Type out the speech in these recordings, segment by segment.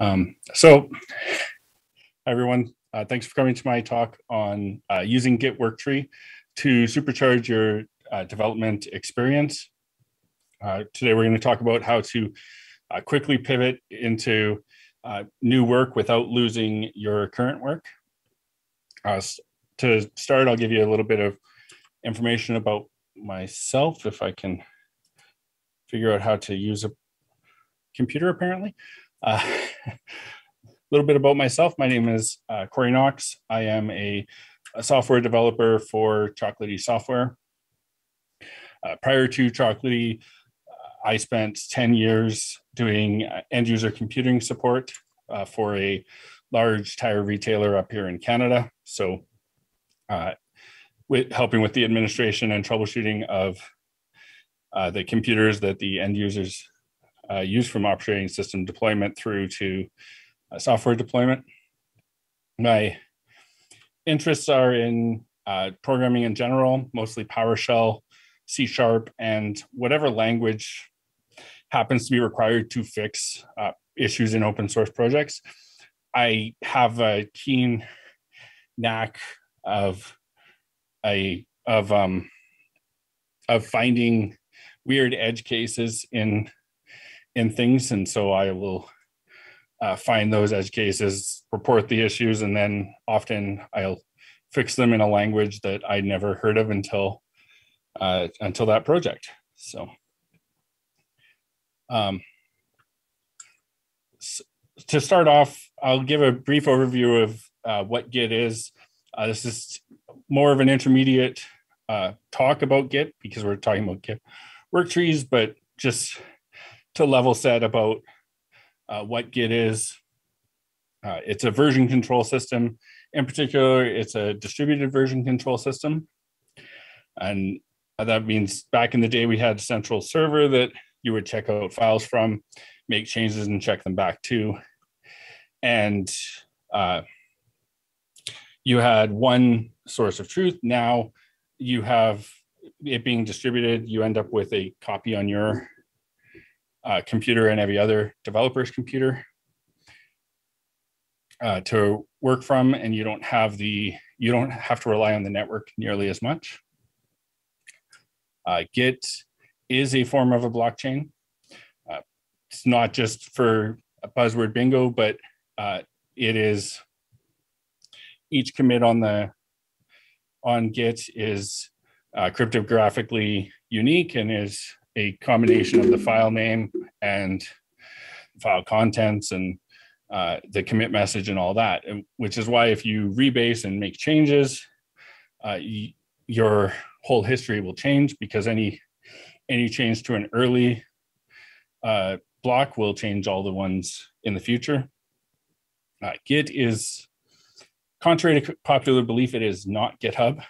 So hi, everyone. Thanks for coming to my talk on using Git Worktree to supercharge your development experience. Today, we're going to talk about how to quickly pivot into new work without losing your current work. To start, I'll give you a little bit of information about myself, if I can figure out how to use a computer, apparently. A little bit about myself. My name is Cory Knox. I am a software developer for Chocolatey Software. Prior to Chocolatey, I spent 10 years doing end-user computing support for a large tire retailer up here in Canada. So with helping with the administration and troubleshooting of the computers that the end users used, from operating system deployment through to software deployment. My interests are in programming in general, mostly PowerShell, C-sharp, and whatever language happens to be required to fix issues in open source projects. I have a keen knack of finding weird edge cases in things, and so I will find those edge cases, report the issues, and then often I'll fix them in a language that I'd never heard of until that project. So, to start off, I'll give a brief overview of what Git is. This is more of an intermediate talk about Git, because we're talking about Git Worktrees, but just to level set about what Git is. It's a version control system. In particular, it's a distributed version control system. And that means back in the day, we had a central server that you would check out files from, make changes and check them back to. And you had one source of truth. Now you have it being distributed, you end up with a copy on your computer and every other developer's computer to work from, and you don't have to rely on the network nearly as much. Git is a form of a blockchain. It's not just for a buzzword bingo, but it is, each commit on Git is cryptographically unique and is a combination of the file name and file contents and the commit message and all that, which is why if you rebase and make changes, your whole history will change, because any change to an early block will change all the ones in the future. Git is, contrary to popular belief, it is not GitHub.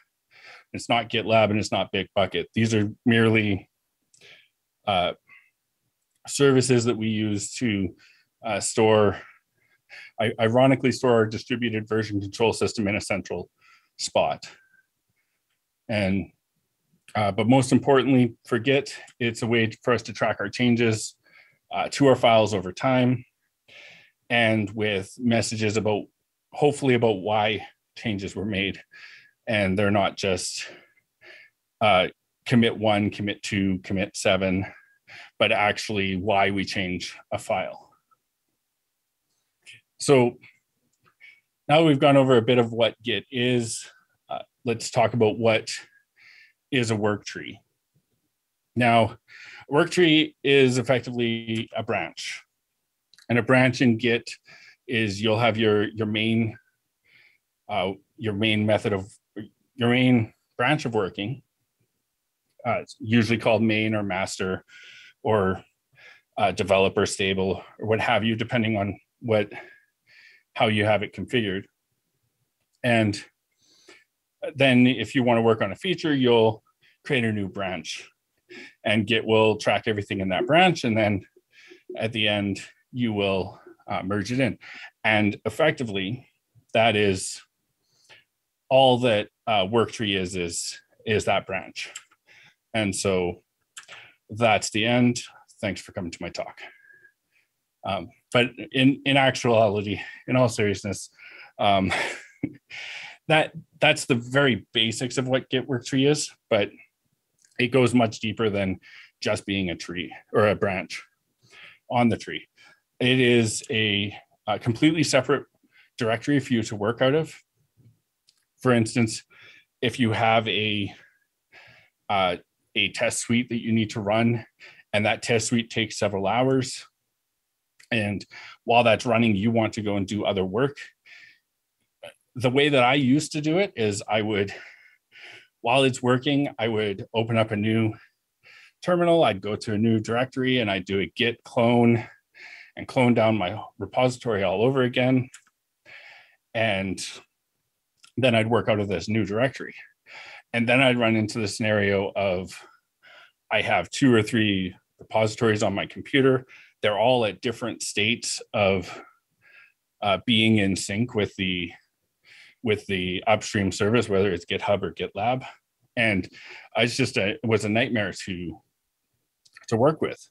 It's not GitLab, and it's not Bitbucket. These are merely services that we use to ironically store our distributed version control system in a central spot. And, but most importantly for Git, it's a way for us to track our changes to our files over time, and with messages about, hopefully about why changes were made. And they're not just commit 1, commit 2, commit 7, but actually why we change a file. So now that we've gone over a bit of what Git is, let's talk about what is a work tree. Now, a work tree is effectively a branch. And a branch in Git is, you'll have your main branch of working. It's usually called main or master or developer stable or what have you, depending on how you have it configured. And then if you want to work on a feature, you'll create a new branch, and Git will track everything in that branch. And then at the end, you will merge it in. And effectively, that is all that Worktree is that branch. And so that's the end. Thanks for coming to my talk. But in actuality, in all seriousness, that's the very basics of what Git Worktree is, but it goes much deeper than just being a tree or a branch on the tree. It is a completely separate directory for you to work out of. For instance, if you have a test suite that you need to run, and that test suite takes several hours, and while that's running, you want to go and do other work. The way that I used to do it is I would, while it's working, I would open up a new terminal, I'd go to a new directory, and I'd do a git clone and clone down my repository all over again. And then I'd work out of this new directory. And then I'd run into the scenario of I have 2 or 3 repositories on my computer. They're all at different states of being in sync with the upstream service, whether it's GitHub or GitLab. And it was a nightmare to work with.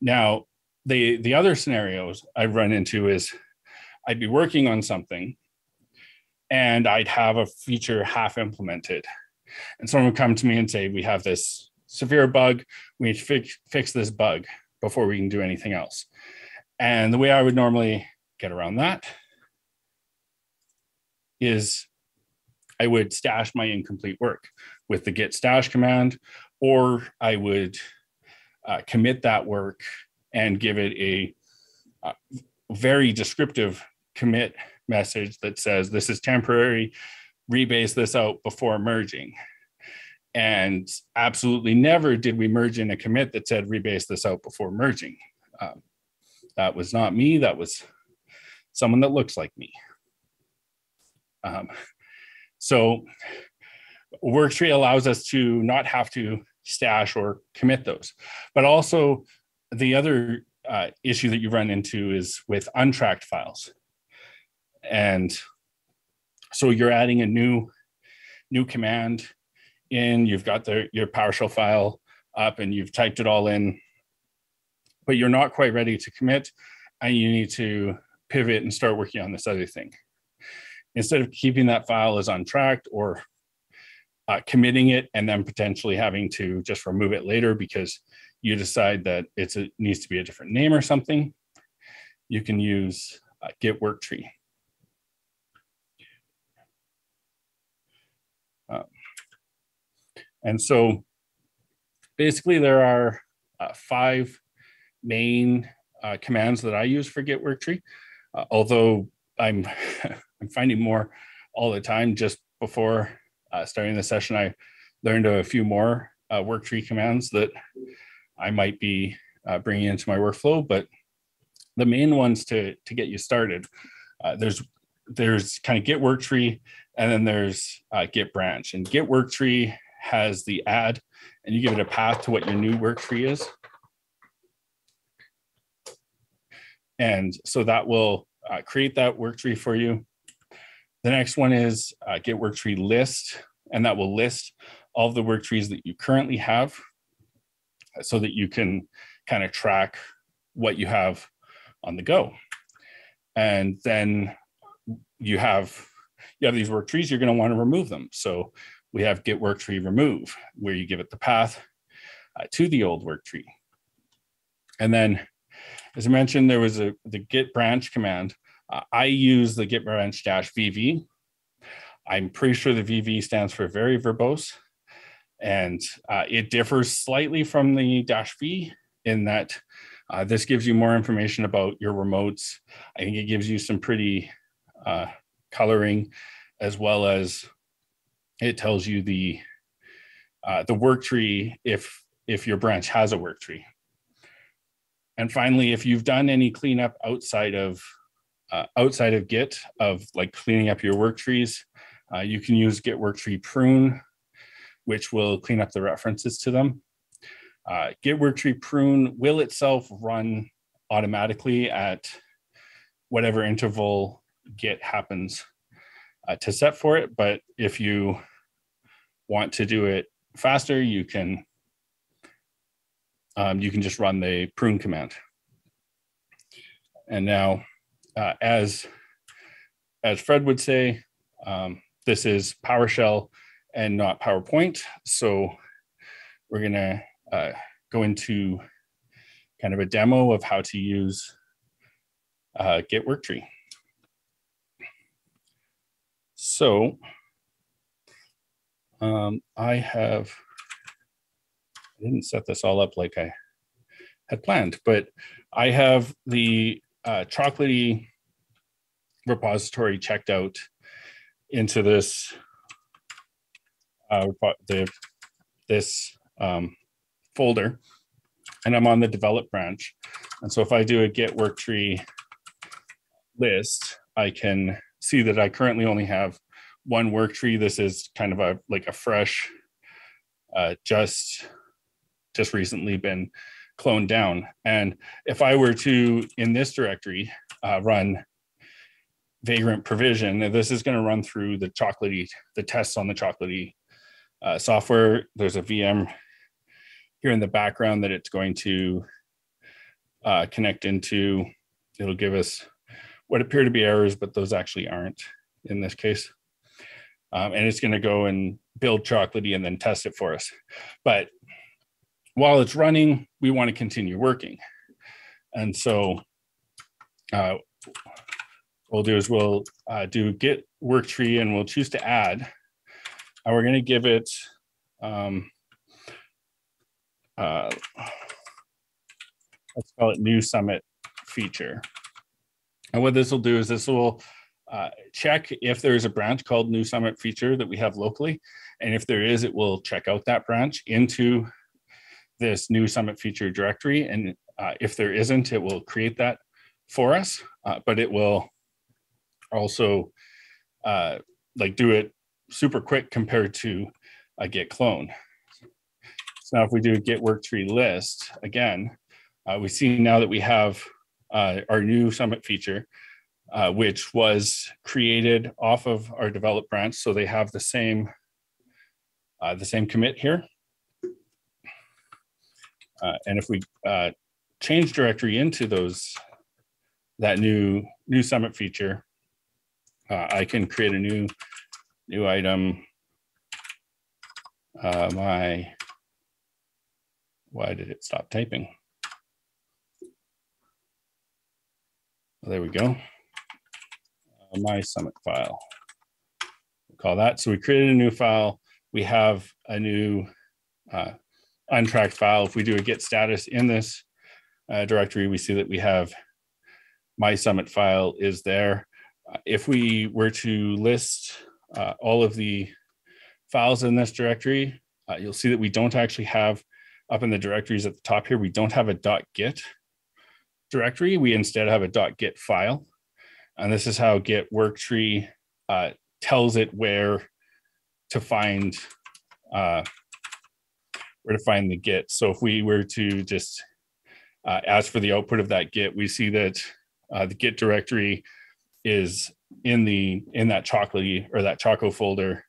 Now, the other scenarios I've run into is I'd be working on something and I'd have a feature half implemented. And someone would come to me and say, we have this severe bug, we need to fix this bug before we can do anything else. And the way I would normally get around that is I would stash my incomplete work with the git stash command, or I would commit that work and give it a very descriptive commit message that says, this is temporary, rebase this out before merging. And absolutely never did we merge in a commit that said, rebase this out before merging. That was not me, that was someone that looks like me. So Worktree allows us to not have to stash or commit those. But also the other issue that you run into is with untracked files. And so you're adding a new command in, you've got your PowerShell file up and you've typed it all in, but you're not quite ready to commit and you need to pivot and start working on this other thing. Instead of keeping that file as untracked or committing it and then potentially having to just remove it later because you decide that it needs to be a different name or something, you can use Git Worktree. And so basically there are 5 main commands that I use for Git Worktree, although I'm finding more all the time. Just before starting the session, I learned a few more Worktree commands that I might be bringing into my workflow, but the main ones to get you started, there's kind of Git Worktree, and then there's Git branch. And Git Worktree has the add, and you give it a path to what your new Worktree is. And so that will create that Worktree for you. The next one is Git Worktree list, and that will list all the Worktrees that you currently have so that you can kind of track what you have on the go. And then you have these Worktrees, you're going to want to remove them. So we have Git Worktree remove, where you give it the path to the old Worktree. And then, as I mentioned, there was the Git branch command. I use the Git branch -VV. I'm pretty sure the VV stands for very verbose, and it differs slightly from the -V in that this gives you more information about your remotes. I think it gives you some pretty coloring, as well as it tells you the Worktree if your branch has a Worktree. And finally, if you've done any cleanup outside of Git, of like cleaning up your Worktrees, you can use Git Worktree prune, which will clean up the references to them. Git Worktree prune will itself run automatically at whatever interval Git happens to set for it. But if you want to do it faster, you can just run the prune command. And now, as Fred would say, this is PowerShell and not PowerPoint. So we're going to go into kind of a demo of how to use Git Worktree. So I didn't set this all up like I had planned, but I have the Chocolatey repository checked out into this this folder, and I'm on the develop branch. And so if I do a Git Worktree list, I can see that I currently only have one Worktree. This is kind of a like a fresh, just recently been cloned down. And if I were to, in this directory, run Vagrant provision, this is going to run through the Chocolatey, the tests on the Chocolatey software. There's a VM here in the background that it's going to connect into. It'll give us what appear to be errors, but those actually aren't in this case. And it's going to go and build Chocolatey and then test it for us. But while it's running, we want to continue working. And so what we'll do is we'll do Git Worktree, and we'll choose to add, and we're going to give it let's call it new summit feature. And what this will do is this will check if there is a branch called new summit feature that we have locally, and if there is, it will check out that branch into this new summit feature directory. And if there isn't, it will create that for us, but it will also like do it super quick compared to a Git clone. So now if we do a Git Worktree list again, we see now that we have our new summit feature, which was created off of our develop branch. So they have the same commit here. And if we change directory into those, that new summit feature, I can create a new item. Why did it stop typing? Well, there we go. My summit file. We'll call that. So we created a new file. We have a new untracked file. If we do a git status in this directory, we see that we have my summit file is there. If we were to list all of the files in this directory, you'll see that we don't actually have, up in the directories at the top here, we don't have a .git directory. We instead have a .git file. And this is how Git Worktree tells it where to find the Git. So if we were to just ask for the output of that Git, we see that the Git directory is in that Chocolatey or that Choco folder,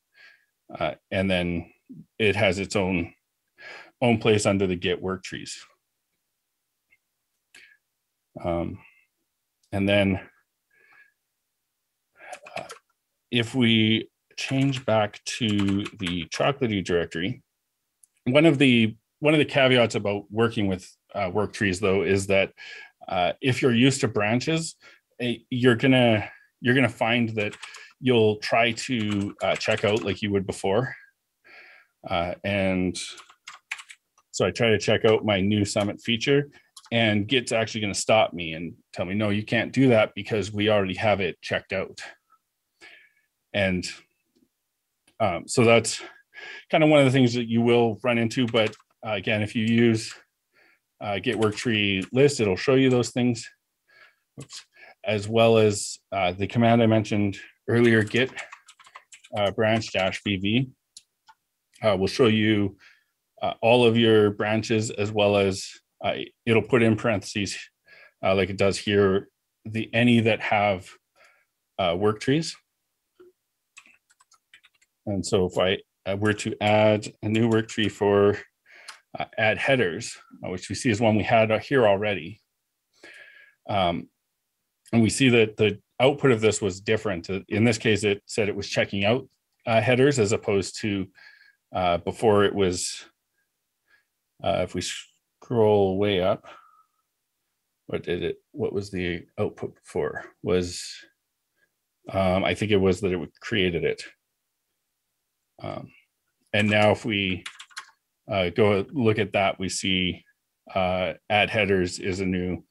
and then it has its own place under the Git work trees. And then if we change back to the Chocolatey directory, one of the caveats about working with work trees, though, is that if you're used to branches, you're gonna find that you'll try to check out like you would before. And so I try to check out my new summit feature, and Git's actually going to stop me and tell me, no, you can't do that because we already have it checked out. And so that's kind of one of the things that you will run into. But again, if you use Git Worktree list, it'll show you those things. Oops. As well as the command I mentioned earlier, git branch-vv, will show you all of your branches, as well as it'll put in parentheses, like it does here, any that have work trees. And so if I were to add a new work tree for add headers, which we see is one we had here already, And we see that the output of this was different. In this case, it said it was checking out headers as opposed to before it was, if we scroll way up, what was the output before? Was, I think it was that it created it. And now if we go look at that, we see add headers is a new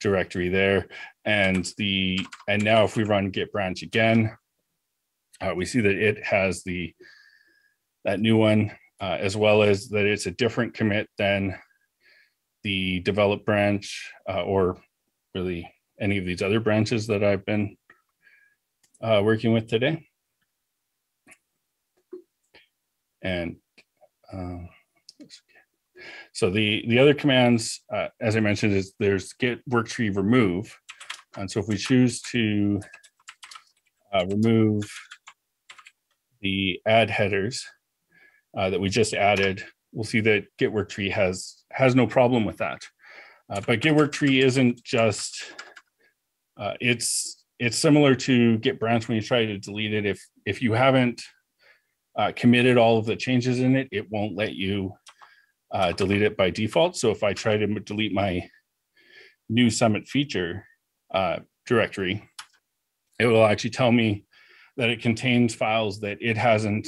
directory there. And now if we run git branch again, we see that it has that new one, as well as that it's a different commit than the develop branch, or really any of these other branches that I've been working with today. And so the other commands, as I mentioned, is there's git worktree remove. And so if we choose to remove the add headers that we just added, we'll see that git worktree has no problem with that. But git worktree isn't just, it's similar to git branch when you try to delete it. If you haven't committed all of the changes in it, it won't let you delete it by default. So if I try to delete my new summit feature directory, it will actually tell me that it contains files that it hasn't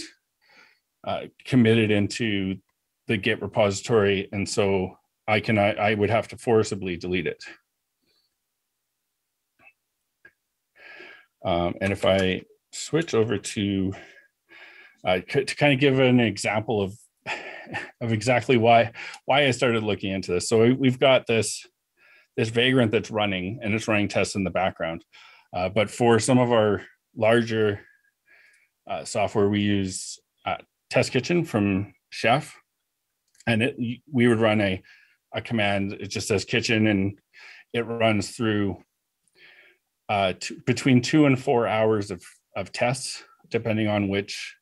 committed into the Git repository. And so I would have to forcibly delete it. And if I switch over to kind of give an example of exactly why I started looking into this. So we've got this Vagrant that's running, and it's running tests in the background. But for some of our larger software, we use Test Kitchen from Chef, and we would run a command. It just says kitchen, and it runs through between 2 and 4 hours of tests, depending on which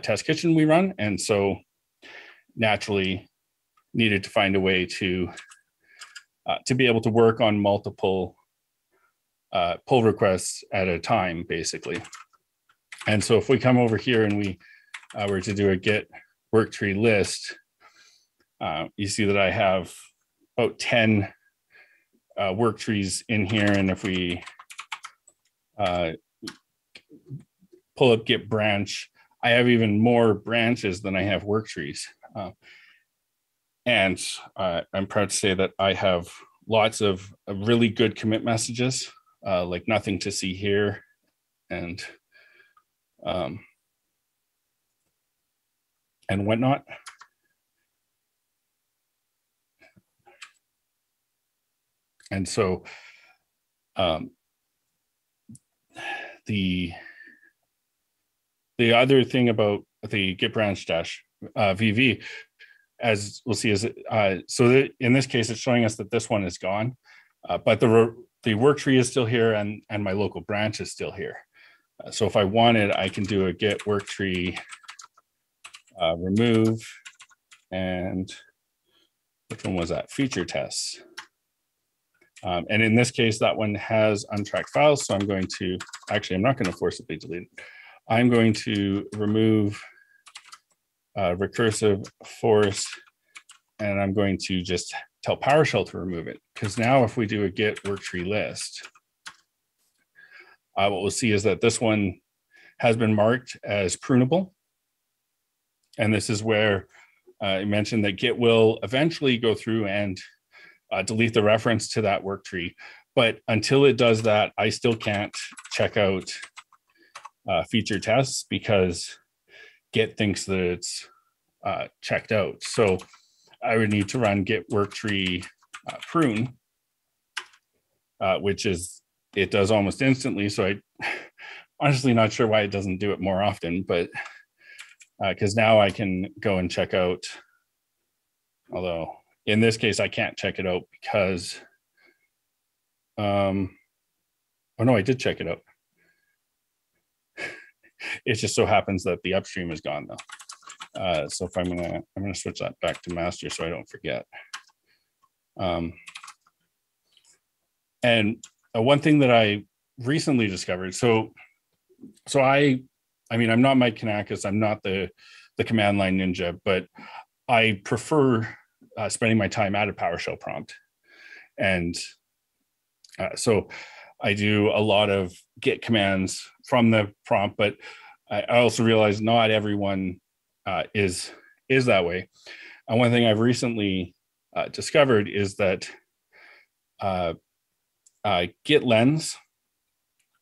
Test Kitchen we run. And so naturally needed to find a way to be able to work on multiple pull requests at a time, basically. And so if we come over here and we were to do a git worktree list, you see that I have about 10 work trees in here. And if we pull up git branch, I have even more branches than I have work trees. And I'm proud to say that I have lots of really good commit messages, like nothing to see here, and whatnot. And so the other thing about the git branch dash VV, as we'll see, is so that in this case, it's showing us that this one is gone, but the work tree is still here, and my local branch is still here. So if I wanted, I can do a git work tree remove, and which one was that? Feature tests. And in this case, that one has untracked files. So I'm going to, actually, I'm not going to forcibly delete it. I'm going to remove recursive force, and I'm going to just tell PowerShell to remove it. Because now if we do a git worktree list, what we'll see is that this one has been marked as prunable. And this is where I mentioned that Git will eventually go through and delete the reference to that work tree. But until it does that, I still can't check out feature tests because Git thinks that it's checked out. So I would need to run git worktree prune, which is, it does almost instantly. So I'm honestly not sure why it doesn't do it more often, but because now I can go and check out, although in this case, I can't check it out because, oh no, I did check it out. It just so happens that the upstream is gone though. So if I'm gonna switch that back to master so I don't forget. And one thing that I recently discovered, so I mean, I'm not Mike Kanakis, I'm not the command line ninja, but I prefer spending my time at a PowerShell prompt. And so I do a lot of Git commands from the prompt, but I also realize not everyone is that way. And one thing I've recently discovered is that GitLens,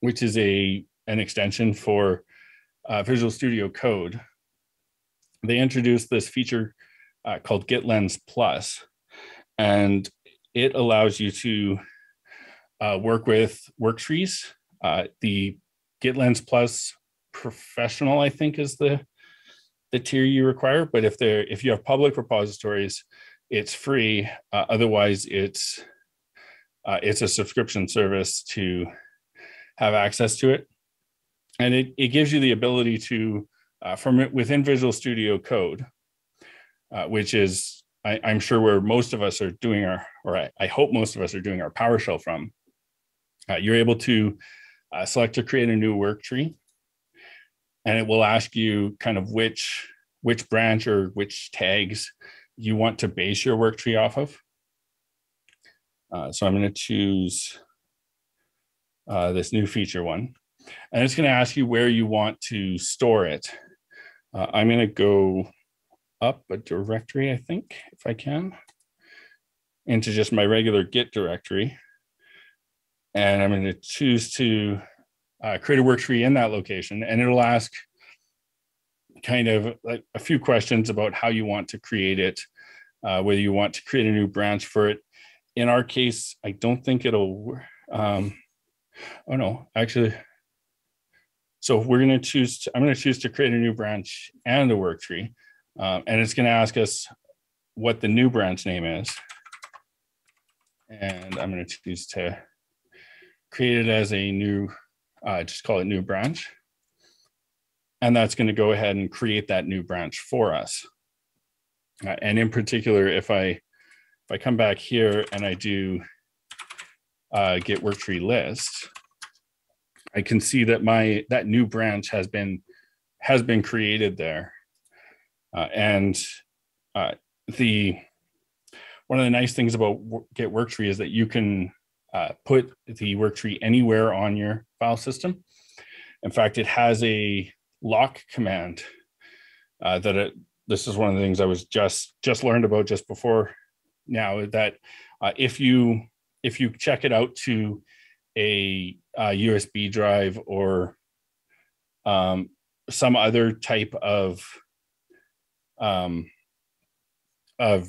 which is an extension for Visual Studio Code, they introduced this feature called GitLens Plus, and it allows you to work with work trees. The GitLens Plus Professional, I think, is the tier you require. But if you have public repositories, it's free. Otherwise, it's a subscription service to have access to it, and it gives you the ability to from within Visual Studio Code, which is I'm sure where most of us are doing our, or I hope most of us are doing our PowerShell from. You're able to select to create a new work tree. And it will ask you kind of which branch or which tags you want to base your work tree off of. So I'm going to choose this new feature one. And it's going to ask you where you want to store it. I'm going to go up a directory, I think, if I can, into just my regular Git directory. And I'm going to choose to create a work tree in that location, and it'll ask kind of like a few questions about how you want to create it, whether you want to create a new branch for it. In our case, I don't think it'll, oh no, actually. So we're going to choose, I'm going to choose to create a new branch and a work tree, and it's going to ask us what the new branch name is. And I'm going to choose to create it as a new, just call it new branch. And that's going to go ahead and create that new branch for us. And in particular, if I come back here and I do git worktree list, I can see that that new branch has been created there. One of the nice things about git worktree is that you can put the work tree anywhere on your file system. In fact, it has a lock command this is one of the things I was just learned about just before now, that if you check it out to a USB drive or some other type of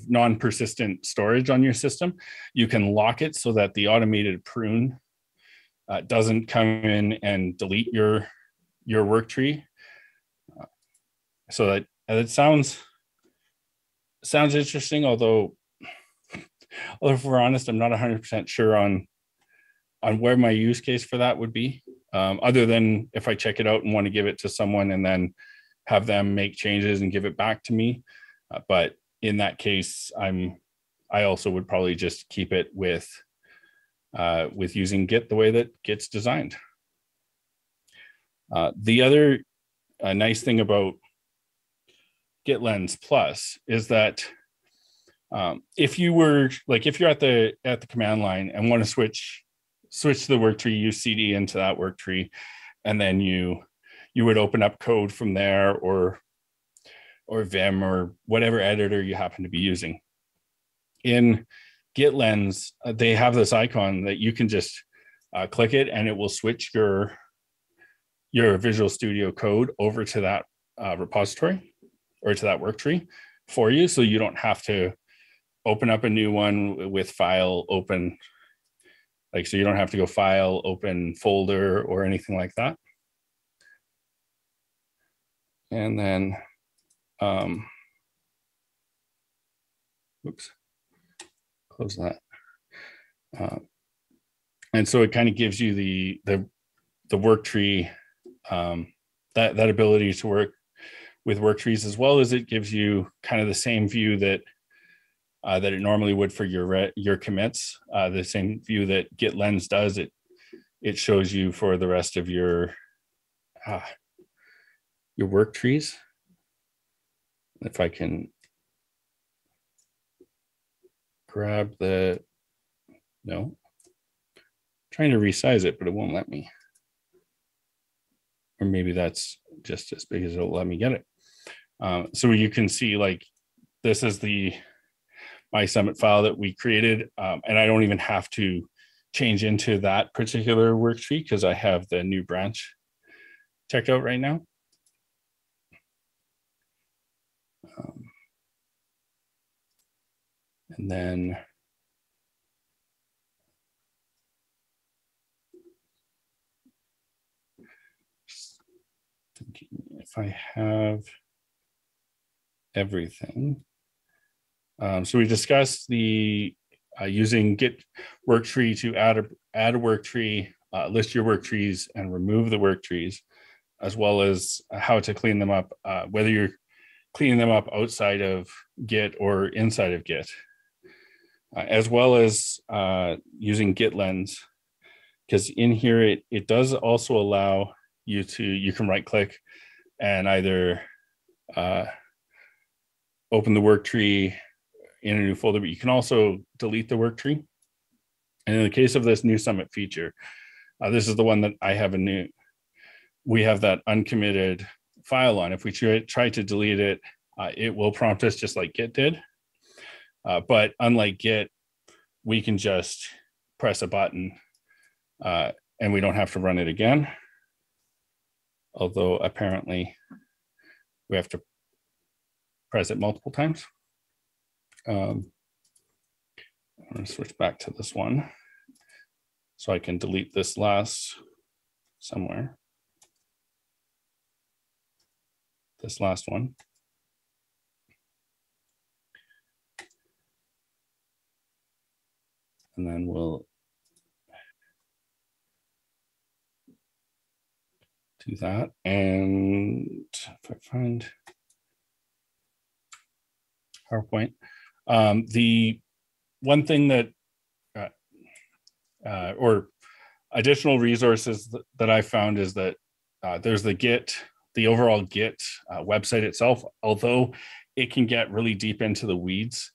non-persistent storage on your system, you can lock it so that the automated prune doesn't come in and delete your work tree. So that sounds interesting, although if we're honest, I'm not 100% sure on where my use case for that would be, other than if I check it out and want to give it to someone and then have them make changes and give it back to me. But in that case, I also would probably just keep it with using Git the way that Git's designed. The other nice thing about GitLens Plus is that if you're at the command line and want to switch the work tree, use CD into that work tree, and then you would open up code from there, or Vim, or whatever editor you happen to be using. In GitLens, they have this icon that you can just click it, and it will switch your Visual Studio Code over to that repository, or to that work tree for you, so you don't have to open up a new one with file open, like, so you don't have to go file, open folder, or anything like that. And then, oops, close that. And so it kind of gives you the work tree, that ability to work with work trees, as well as it gives you kind of the same view that it normally would for your commits, the same view that GitLens does. It it shows you for the rest of your work trees. If I can grab the, no, I'm trying to resize it, but it won't let me. Or maybe that's just as big as it'll let me get it. So you can see, like, this is the My Summit file that we created, and I don't even have to change into that particular work tree because I have the new branch checked out right now. And then thinking if I have everything. So we discussed the using Git Worktree to add a work tree, list your work trees and remove the work trees, as well as how to clean them up, whether you're cleaning them up outside of Git or inside of Git, as well as using GitLens, because in here it does also allow you to, you can right click and either open the work tree in a new folder, but you can also delete the work tree. And in the case of this new Summit feature, this is the one that I have a new, we have that uncommitted file on. If we try to delete it, it will prompt us just like Git did. But unlike Git, we can just press a button and we don't have to run it again. Although apparently we have to press it multiple times. I'm going to switch back to this one so I can delete this last somewhere. This last one. And then we'll do that. And if I find PowerPoint, the one thing that, or additional resources that I found is that there's the Git, the overall Git website itself, although it can get really deep into the weeds.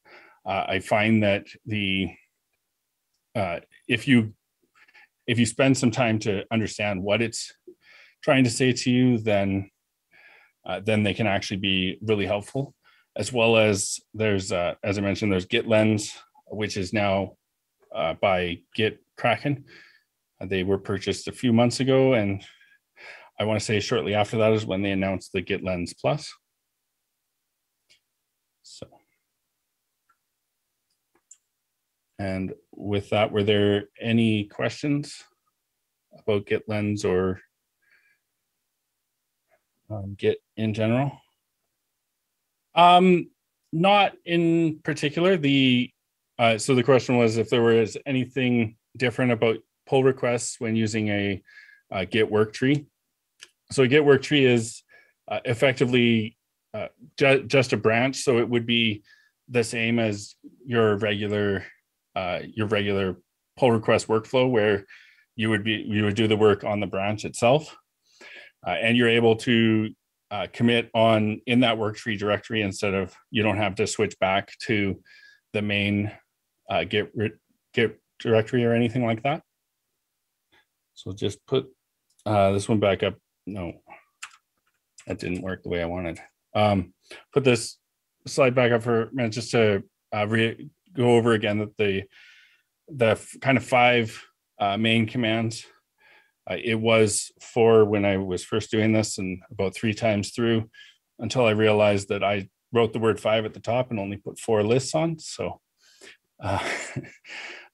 I find that the, if you spend some time to understand what it's trying to say to you, then they can actually be really helpful. As well as there's, as I mentioned, there's GitLens, which is now by GitKraken. They were purchased a few months ago, and I want to say shortly after that is when they announced the GitLens Plus. So, and with that, were there any questions about GitLens or Git in general? Not in particular. The so the question was if there was anything different about pull requests when using a Git Worktree. So a Git Worktree is effectively just a branch, so it would be the same as your regular pull request workflow, where you would do the work on the branch itself, and you're able to commit on in that work tree directory instead of, you don't have to switch back to the main Git directory or anything like that. So just put this one back up. No, that didn't work the way I wanted. Put this slide back up for a minute just to go over again that the kind of five main commands. It was four when I was first doing this, and about three times through until I realized that I wrote the word five at the top and only put four lists on. So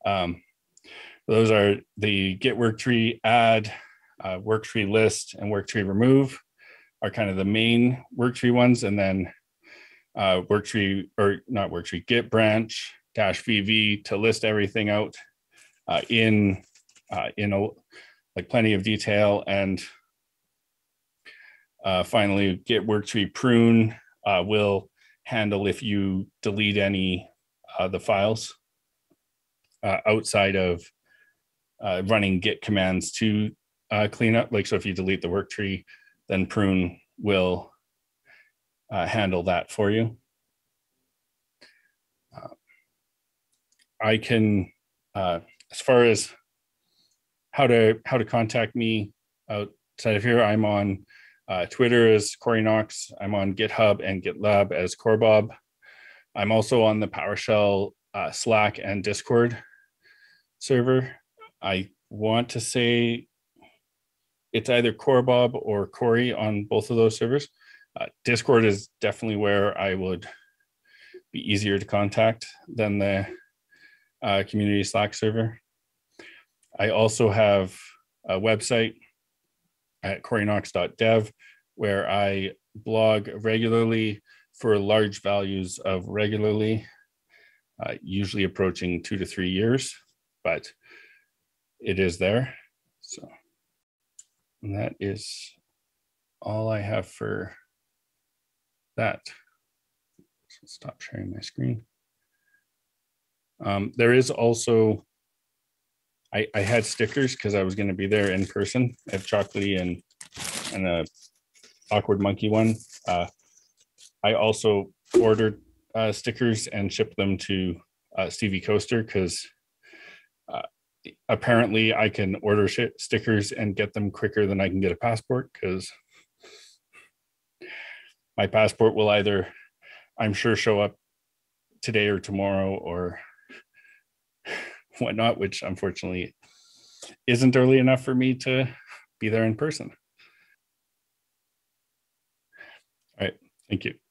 those are the Git Worktree add, Worktree list, and Worktree remove are kind of the main Worktree ones. And then Git branch -vv to list everything out in plenty of detail, and finally Git Worktree prune will handle if you delete any of the files outside of running Git commands to clean up. Like, so if you delete the work tree, then prune will handle that for you. I can, as far as how to contact me outside of here, I'm on Twitter as Cory Knox. I'm on GitHub and GitLab as Corbob. I'm also on the PowerShell Slack and Discord server. I want to say it's either Corbob or Cory on both of those servers. Discord is definitely where I would be easier to contact than the community Slack server. I also have a website at coreynox.dev where I blog regularly for large values of regularly, usually approaching 2 to 3 years, but it is there. So, and that is all I have for that. So stop sharing my screen. There is also, I had stickers because I was going to be there in person. I have Chocolatey and a awkward monkey one. I also ordered stickers and shipped them to Stevie Coaster because apparently I can order stickers and get them quicker than I can get a passport, because my passport will either, I'm sure, show up today or tomorrow or whatnot, which unfortunately isn't early enough for me to be there in person. All right, thank you.